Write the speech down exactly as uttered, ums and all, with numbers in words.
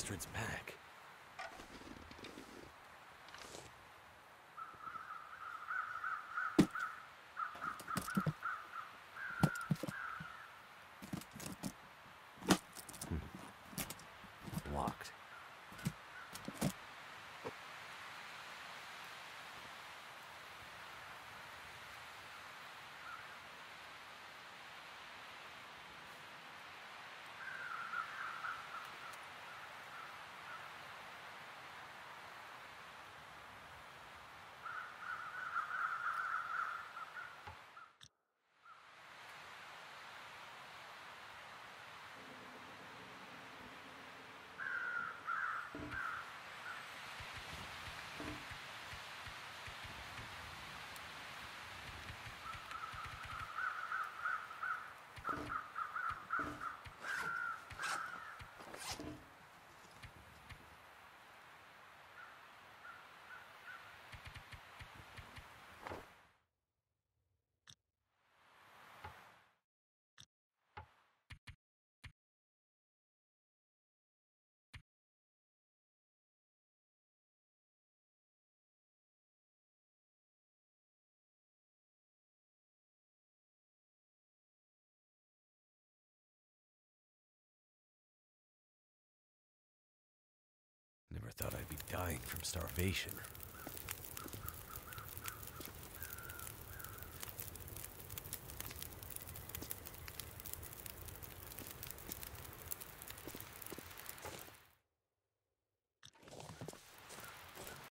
Astrid's back. Blocked. Never thought I'd be dying from starvation.